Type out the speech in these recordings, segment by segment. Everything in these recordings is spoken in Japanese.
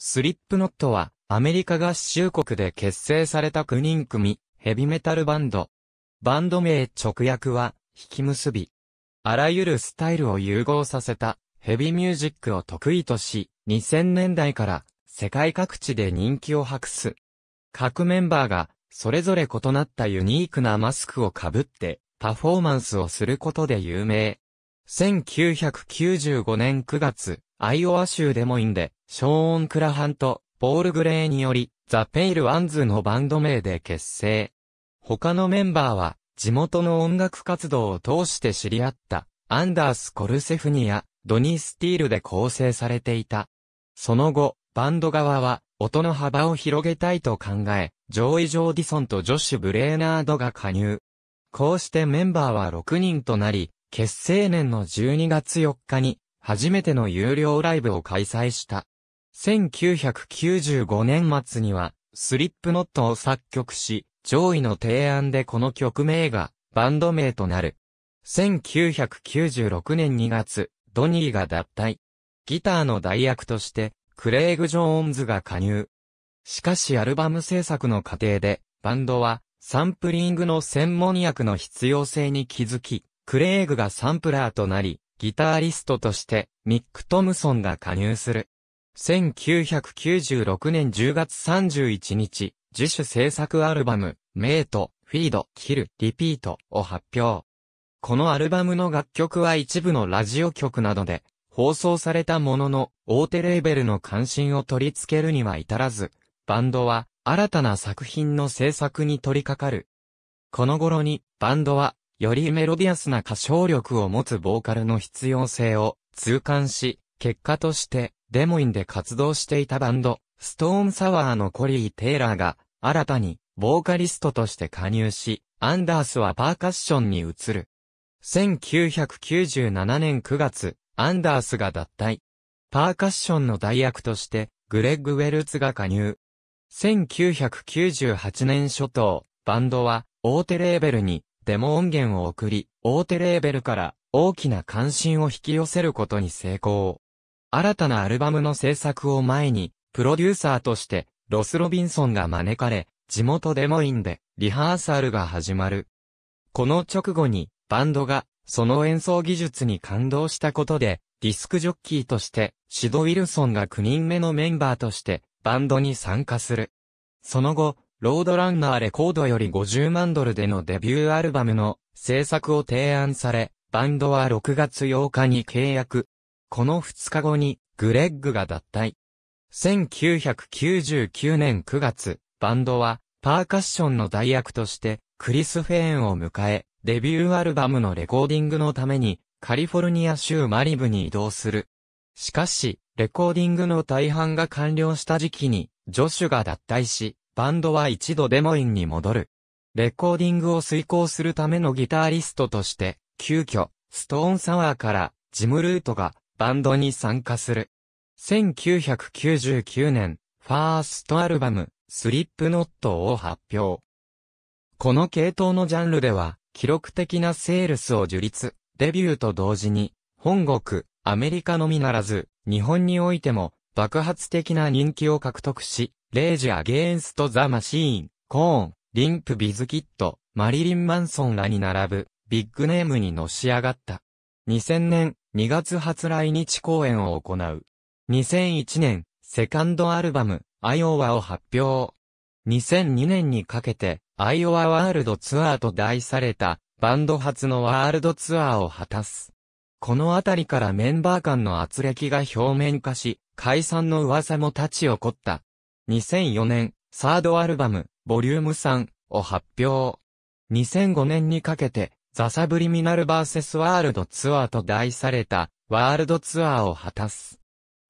スリップノットは、アメリカ合衆国で結成された9人組、ヘビメタルバンド。バンド名直訳は、引き結び。あらゆるスタイルを融合させた、ヘビミュージックを得意とし、2000年代から、世界各地で人気を博す。各メンバーが、それぞれ異なったユニークなマスクをかぶって、パフォーマンスをすることで有名。1995年9月、アイオワ州デモインで、ショーン・クラハンと、ポール・グレイにより、The Pale Onesのバンド名で結成。他のメンバーは、地元の音楽活動を通して知り合った、アンダース・コルセフニや、ドニー・スティールで構成されていた。その後、バンド側は、音の幅を広げたいと考え、ジョイ・ジョーディソンとジョシュ・ブレーナードが加入。こうしてメンバーは6人となり、結成年の12月4日に、初めての有料ライブを開催した。1995年末には、スリップノットを作曲し、上位の提案でこの曲名が、バンド名となる。1996年2月、ドニーが脱退。ギターの代役として、クレイグ・ジョーンズが加入。しかしアルバム制作の過程で、バンドは、サンプリングの専門役の必要性に気づき、クレイグがサンプラーとなり、ギタリストとして、ミック・トムソンが加入する。1996年10月31日、自主制作アルバム、メイト、フィード、キル、リピートを発表。このアルバムの楽曲は一部のラジオ局などで、放送されたものの、大手レーベルの関心を取り付けるには至らず、バンドは、新たな作品の制作に取り掛かる。この頃に、バンドは、よりメロディアスな歌唱力を持つボーカルの必要性を、痛感し、結果として、デモインで活動していたバンド、ストーンサワーのコリー・テイラーが、新たに、ボーカリストとして加入し、アンダースはパーカッションに移る。1997年9月、アンダースが脱退。パーカッションの代役として、グレッグ・ウェルツが加入。1998年初頭、バンドは、大手レーベルに、デモ音源を送り、大手レーベルから、大きな関心を引き寄せることに成功。新たなアルバムの制作を前に、プロデューサーとして、ロス・ロビンソンが招かれ、地元デモインで、リハーサルが始まる。この直後に、バンドが、その演奏技術に感動したことで、ディスクジョッキーとして、シド・ウィルソンが9人目のメンバーとして、バンドに参加する。その後、ロードランナーレコードより$500,000でのデビューアルバムの制作を提案され、バンドは6月8日に契約。この2日後に、グレッグが脱退。1999年9月、バンドは、パーカッションの代役として、クリス・フェーンを迎え、デビューアルバムのレコーディングのためにカリフォルニア州マリブに移動する。しかし、レコーディングの大半が完了した時期にジョシュが脱退し、バンドは一度デモインに戻る。レコーディングを遂行するためのギタリストとして、急遽、ストーンサワーからジム・ルートがバンドに参加する。1999年、ファーストアルバム、スリップノットを発表。この系統のジャンルでは、記録的なセールスを樹立、デビューと同時に、本国、アメリカのみならず、日本においても、爆発的な人気を獲得し、レイジ・アゲインスト・ザ・マシーン、コーン、リンプ・ビズキット、マリリン・マンソンらに並ぶ、ビッグネームにのし上がった。2000年、2月初来日公演を行う。2001年、セカンドアルバム、Iowaを発表。2002年にかけて、アイオワワールドツアーと題されたバンド初のワールドツアーを果たす。このあたりからメンバー間の軋轢が表面化し、解散の噂も立ち起こった。2004年、サードアルバム、Vol.3を発表。2005年にかけて、The Subliminal Verses World Tour と題されたワールドツアーを果たす。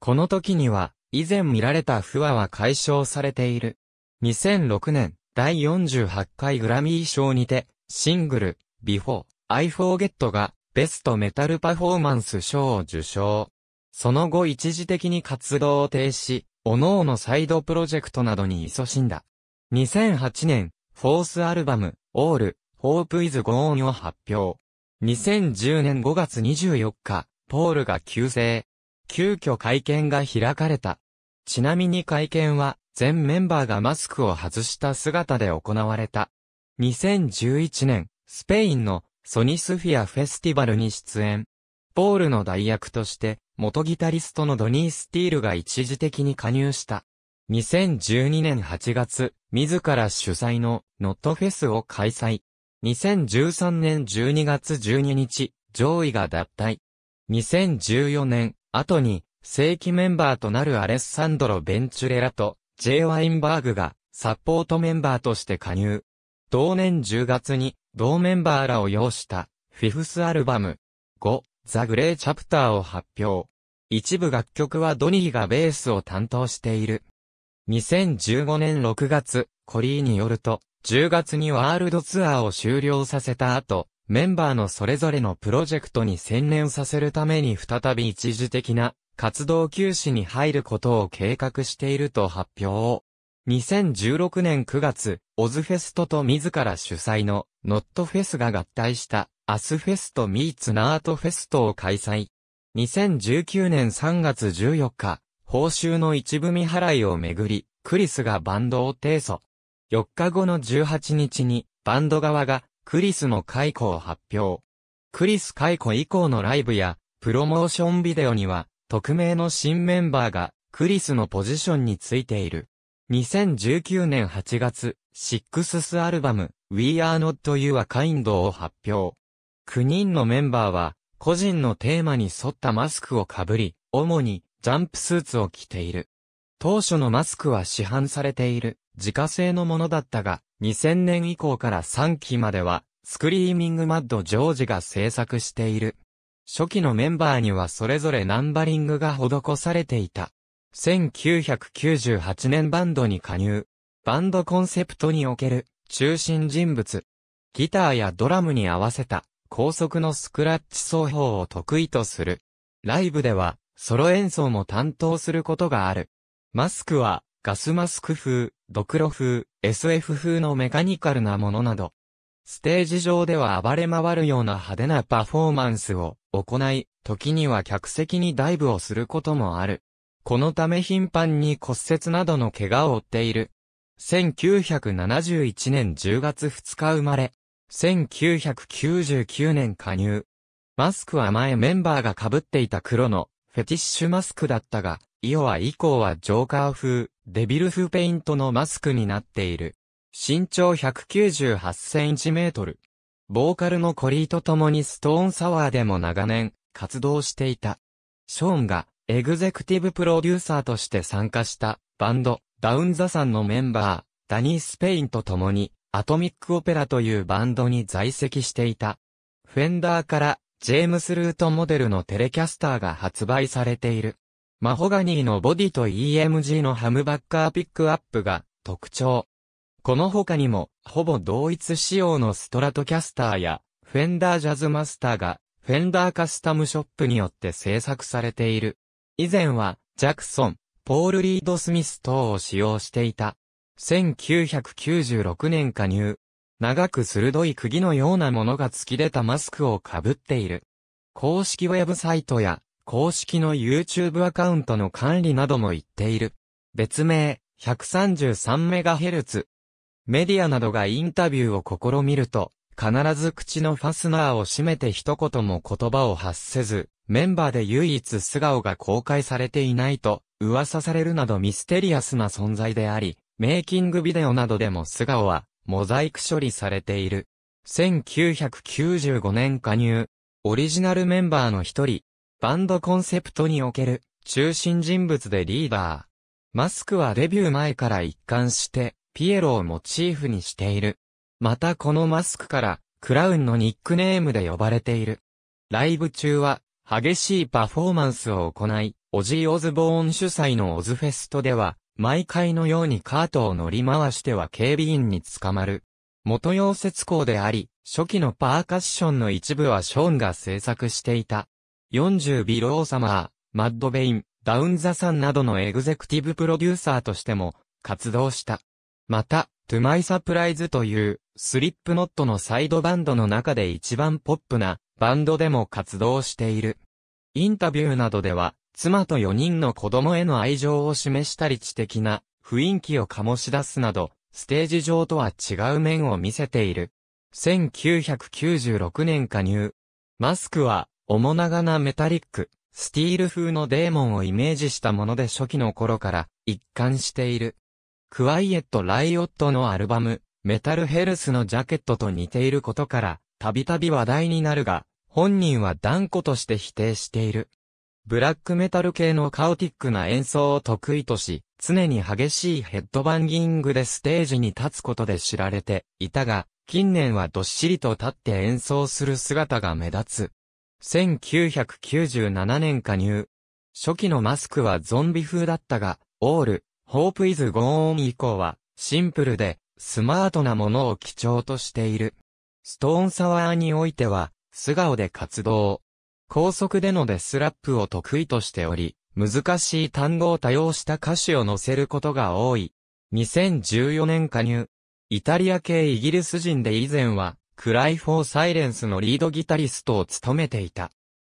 この時には、以前見られた不和は解消されている。2006年、第48回グラミー賞にて、シングル、Before, I Forget が、ベストメタルパフォーマンス賞を受賞。その後一時的に活動を停止、各々サイドプロジェクトなどに勤しんだ。2008年、フォースアルバム、All, Hope is Gone を発表。2010年5月24日、ポールが急逝。急遽会見が開かれた。ちなみに会見は全メンバーがマスクを外した姿で行われた。2011年、スペインのソニスフィアフェスティバルに出演。ボールの代役として、元ギタリストのドニー・スティールが一時的に加入した。2012年8月、自ら主催のノットフェスを開催。2013年12月12日、上位が脱退。2014年、後に、正規メンバーとなるアレッサンドロ・ベンチュレラと、J・ワインバーグが、サポートメンバーとして加入。同年10月に、同メンバーらを擁した、フィフスアルバム、5、ザ・グレー・チャプターを発表。一部楽曲はドニーがベースを担当している。2015年6月、コリーによると、10月にワールドツアーを終了させた後、メンバーのそれぞれのプロジェクトに専念させるために再び一時的な活動休止に入ることを計画していると発表。2016年9月、オズフェストと自ら主催のノットフェスが合体した。アスフェストミーツナートフェストを開催。2019年3月14日、報酬の一部未払いをめぐり、クリスがバンドを提訴。4日後の18日に、バンド側が、クリスの解雇を発表。クリス解雇以降のライブや、プロモーションビデオには、匿名の新メンバーが、クリスのポジションについている。2019年8月、6th アルバム、We Are Not Your Kind を発表。9人のメンバーは、個人のテーマに沿ったマスクをかぶり、主にジャンプスーツを着ている。当初のマスクは市販されている自家製のものだったが、2000年以降から3期までは、スクリーミングマッドジョージが制作している。初期のメンバーにはそれぞれナンバリングが施されていた。1998年バンドに加入。バンドコンセプトにおける中心人物。ギターやドラムに合わせた。高速のスクラッチ奏法を得意とする。ライブでは、ソロ演奏も担当することがある。マスクは、ガスマスク風、ドクロ風、SF 風のメカニカルなものなど。ステージ上では暴れ回るような派手なパフォーマンスを行い、時には客席にダイブをすることもある。このため頻繁に骨折などの怪我を負っている。1971年10月2日生まれ。1999年加入。マスクは前メンバーが被っていた黒のフェティッシュマスクだったが、Iowa以降はジョーカー風、デビル風ペイントのマスクになっている。身長198センチメートル。ボーカルのコリーと共にストーンサワーでも長年活動していた。ショーンがエグゼクティブプロデューサーとして参加したバンド、ダウンザさんのメンバー、ダニー・スペインと共に、アトミックオペラというバンドに在籍していた。フェンダーからジェームス・ルートモデルのテレキャスターが発売されている。マホガニーのボディと EMG のハムバッカーピックアップが特徴。この他にもほぼ同一仕様のストラトキャスターやフェンダージャズマスターがフェンダーカスタムショップによって製作されている。以前はジャクソン、ポール・リード・スミス等を使用していた。1996年加入。長く鋭い釘のようなものが突き出たマスクをかぶっている。公式ウェブサイトや公式の YouTube アカウントの管理なども言っている。別名 133MHz。メディアなどがインタビューを試みると、必ず口のファスナーを閉めて一言も言葉を発せず、メンバーで唯一素顔が公開されていないと噂されるなどミステリアスな存在であり、メイキングビデオなどでも素顔はモザイク処理されている。1995年加入。オリジナルメンバーの一人。バンドコンセプトにおける中心人物でリーダー。マスクはデビュー前から一貫してピエロをモチーフにしている。またこのマスクからクラウンのニックネームで呼ばれている。ライブ中は激しいパフォーマンスを行い、オジー・オズボーン主催のオズフェストでは、毎回のようにカートを乗り回しては警備員に捕まる。元溶接工であり、初期のパーカッションの一部はショーンが制作していた。40ビローサマー、マッドベイン、ダウンザさんなどのエグゼクティブプロデューサーとしても活動した。また、To My Surpriseというスリップノットのサイドバンドの中で一番ポップなバンドでも活動している。インタビューなどでは、妻と4人の子供への愛情を示したり知的な雰囲気を醸し出すなど、ステージ上とは違う面を見せている。1996年加入。マスクは、面長なメタリック、スティール風のデーモンをイメージしたもので初期の頃から一貫している。クワイエット・ライオットのアルバム、メタル・ヘルスのジャケットと似ていることから、たびたび話題になるが、本人は断固として否定している。ブラックメタル系のカオティックな演奏を得意とし、常に激しいヘッドバンギングでステージに立つことで知られていたが、近年はどっしりと立って演奏する姿が目立つ。1997年加入。初期のマスクはゾンビ風だったが、オール、ホープイズゴーン以降は、シンプルで、スマートなものを基調としている。ストーンサワーにおいては、素顔で活動。高速でのデスラップを得意としており、難しい単語を多用した歌詞を載せることが多い。2014年加入。イタリア系イギリス人で以前は、クライフォーサイレンスのリードギタリストを務めていた。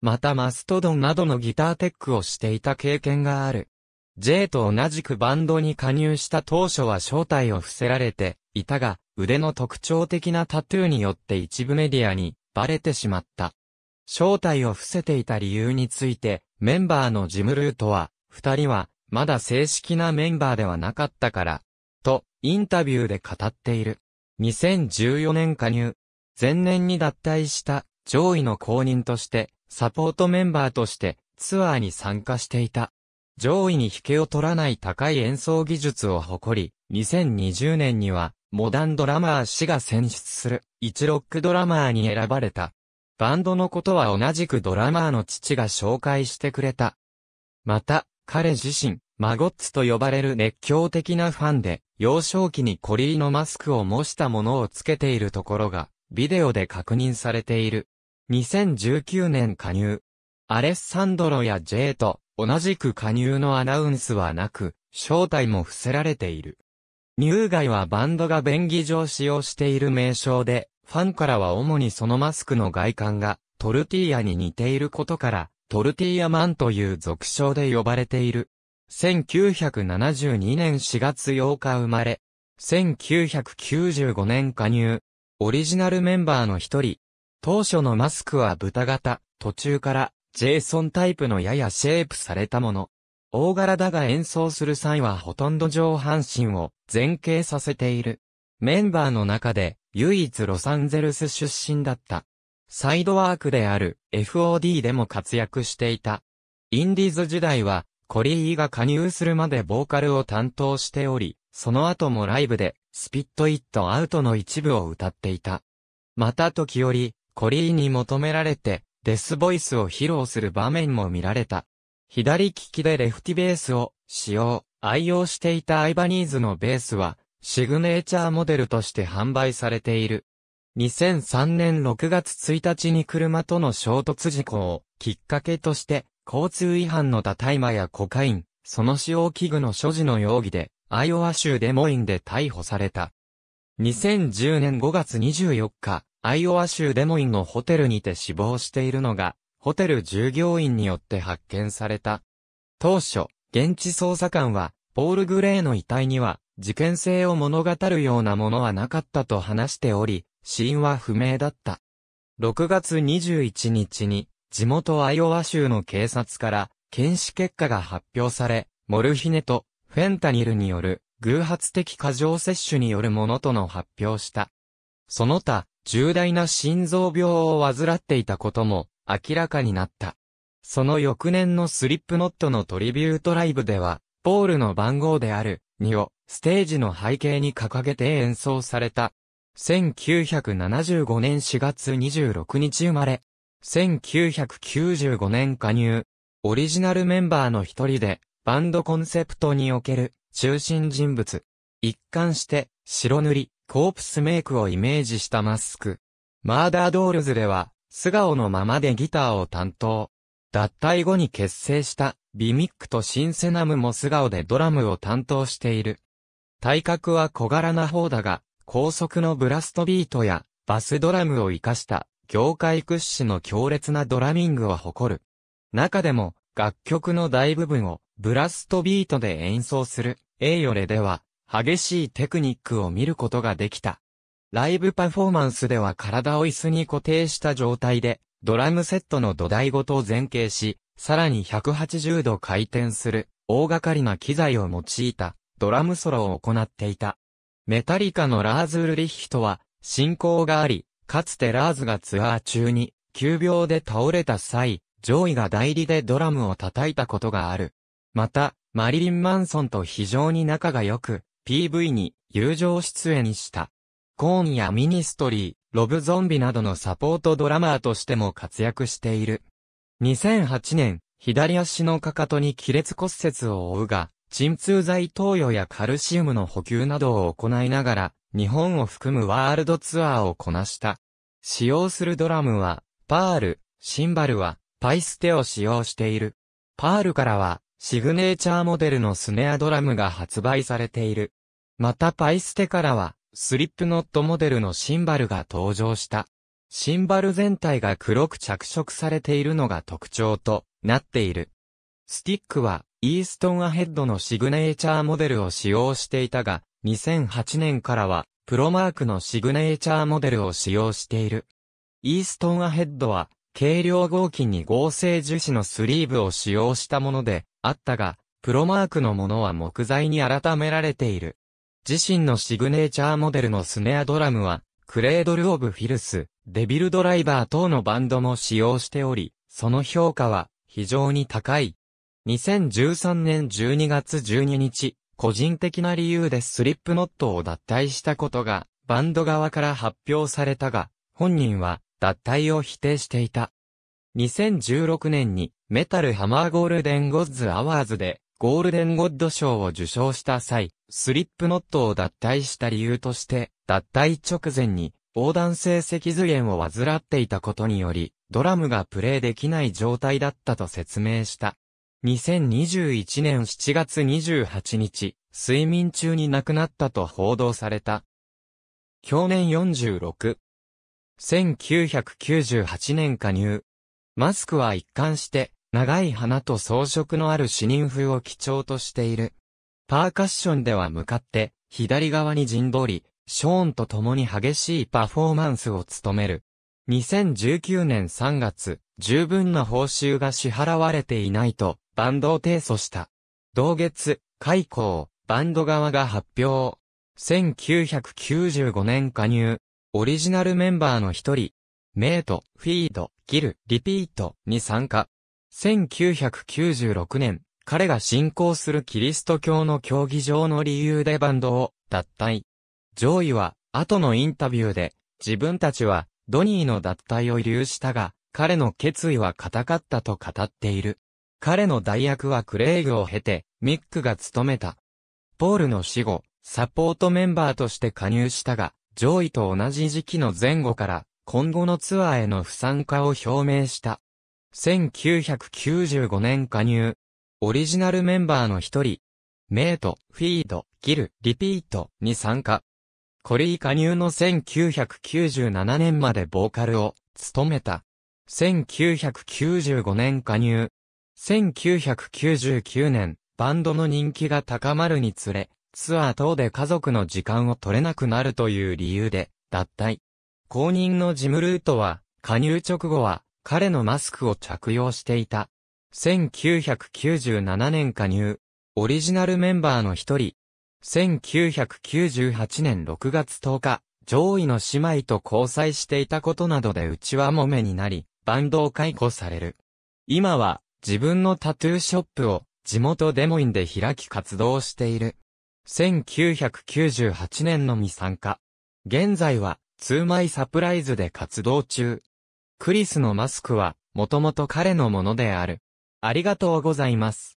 またマストドンなどのギターテックをしていた経験がある。J と同じくバンドに加入した当初は正体を伏せられていたが、腕の特徴的なタトゥーによって一部メディアにバレてしまった。正体を伏せていた理由について、メンバーのジムルートは、二人はまだ正式なメンバーではなかったから、とインタビューで語っている。2014年加入。前年に脱退した上位の後任として、サポートメンバーとしてツアーに参加していた。上位に引けを取らない高い演奏技術を誇り、2020年には、モダンドラマー誌が選出する、一ロックドラマーに選ばれた。バンドのことは同じくドラマーの父が紹介してくれた。また、彼自身、マゴッツと呼ばれる熱狂的なファンで、幼少期にコリーのマスクを模したものをつけているところが、ビデオで確認されている。2019年加入。アレッサンドロや J と、同じく加入のアナウンスはなく、正体も伏せられている。入外はバンドが便宜上使用している名称で、ファンからは主にそのマスクの外観がトルティーヤに似ていることから、トルティーヤマンという俗称で呼ばれている。1972年4月8日生まれ、1995年加入、オリジナルメンバーの一人。当初のマスクは豚型、途中から、ジェイソンタイプのややシェイプされたもの。大柄だが演奏する際はほとんど上半身を前傾させている。メンバーの中で唯一ロサンゼルス出身だった。サイドワークである FOD でも活躍していた。インディーズ時代はコリーが加入するまでボーカルを担当しており、その後もライブでスピットイットアウトの一部を歌っていた。また時折コリーに求められて、デスボイスを披露する場面も見られた。左利きでレフティベースを愛用していたアイバニーズのベースはシグネーチャーモデルとして販売されている。2003年6月1日に車との衝突事故をきっかけとして交通違反の他大麻やコカイン、その使用器具の所持の容疑でIowa州デモインで逮捕された。2010年5月24日、アイオワ州デモインのホテルにて死亡しているのが、ホテル従業員によって発見された。当初、現地捜査官は、ポール・グレイの遺体には、事件性を物語るようなものはなかったと話しており、死因は不明だった。6月21日に、地元アイオワ州の警察から、検視結果が発表され、モルヒネとフェンタニルによる、偶発的過剰摂取によるものとの発表した。その他、重大な心臓病を患っていたことも明らかになった。その翌年のスリップノットのトリビュートライブでは、ポールの番号である2をステージの背景に掲げて演奏された。1975年4月26日生まれ。1995年加入。オリジナルメンバーの一人で、バンドコンセプトにおける中心人物。一貫して、白塗り。コープスメイクをイメージしたマスク。マーダードールズでは、素顔のままでギターを担当。脱退後に結成した、ビミックとシンセナムも素顔でドラムを担当している。体格は小柄な方だが、高速のブラストビートや、バスドラムを活かした、業界屈指の強烈なドラミングを誇る。中でも、楽曲の大部分をブラストビートで演奏する、エイヨレでは、激しいテクニックを見ることができた。ライブパフォーマンスでは体を椅子に固定した状態で、ドラムセットの土台ごと前傾し、さらに180度回転する、大掛かりな機材を用いた、ドラムソロを行っていた。メタリカのラーズ・ウルリッヒとは、親交があり、かつてラーズがツアー中に、急病で倒れた際、上位が代理でドラムを叩いたことがある。また、マリリン・マンソンと非常に仲が良く、PV に友情出演した。コーンやミニストリー、ロブゾンビなどのサポートドラマーとしても活躍している。2008年、左足のかかとに亀裂骨折を負うが、鎮痛剤投与やカルシウムの補給などを行いながら、日本を含むワールドツアーをこなした。使用するドラムは、パール、シンバルは、パイステを使用している。パールからは、シグネーチャーモデルのスネアドラムが発売されている。またパイステからは、Slipknotモデルのシンバルが登場した。シンバル全体が黒く着色されているのが特徴となっている。スティックは、イーストンアヘッドのシグネーチャーモデルを使用していたが、2008年からは、プロマークのシグネーチャーモデルを使用している。イーストンアヘッドは、軽量合金に合成樹脂のスリーブを使用したものであったが、プロマークのものは木材に改められている。自身のシグネーチャーモデルのスネアドラムは、クレードル・オブ・フィルス、デビル・ドライバー等のバンドも使用しており、その評価は非常に高い。2013年12月12日、個人的な理由でスリップノットを脱退したことが、バンド側から発表されたが、本人は脱退を否定していた。2016年にメタルハマーゴールデンゴッズアワーズで、ゴールデンゴッド賞を受賞した際、スリップノットを脱退した理由として、脱退直前に横断性脊髄炎を患っていたことにより、ドラムがプレイできない状態だったと説明した。2021年7月28日、睡眠中に亡くなったと報道された。享年46。1998年加入。マスクは一貫して、長い花と装飾のある視認風を基調としている。パーカッションでは向かって左側に陣取り、ショーンと共に激しいパフォーマンスを務める。2019年3月、十分な報酬が支払われていないとバンドを提訴した。同月、解雇、バンド側が発表。1995年加入。オリジナルメンバーの一人。メイト、フィード、キル、リピートに参加。1996年、彼が信仰するキリスト教の教義上の理由でバンドを脱退。上位は、後のインタビューで、自分たちは、ドニーの脱退を慰留したが、彼の決意は固かったと語っている。彼の代役はクレイグを経て、ミックが務めた。ポールの死後、サポートメンバーとして加入したが、上位と同じ時期の前後から、今後のツアーへの不参加を表明した。1995年加入。オリジナルメンバーの一人。メイト、フィード、キル、リピートに参加。コリー加入の1997年までボーカルを務めた。1995年加入。1999年、バンドの人気が高まるにつれ、ツアー等で家族の時間を取れなくなるという理由で脱退。後任のジム・ルートは、加入直後は、彼のマスクを着用していた。1997年加入。オリジナルメンバーの一人。1998年6月10日、上位の姉妹と交際していたことなどで内輪もめになり、バンドを解雇される。今は、自分のタトゥーショップを、地元デモインで開き活動している。1998年のみ参加。現在は、ツーマイサプライズで活動中。クリスのマスクは、もともと彼のものである。ありがとうございます。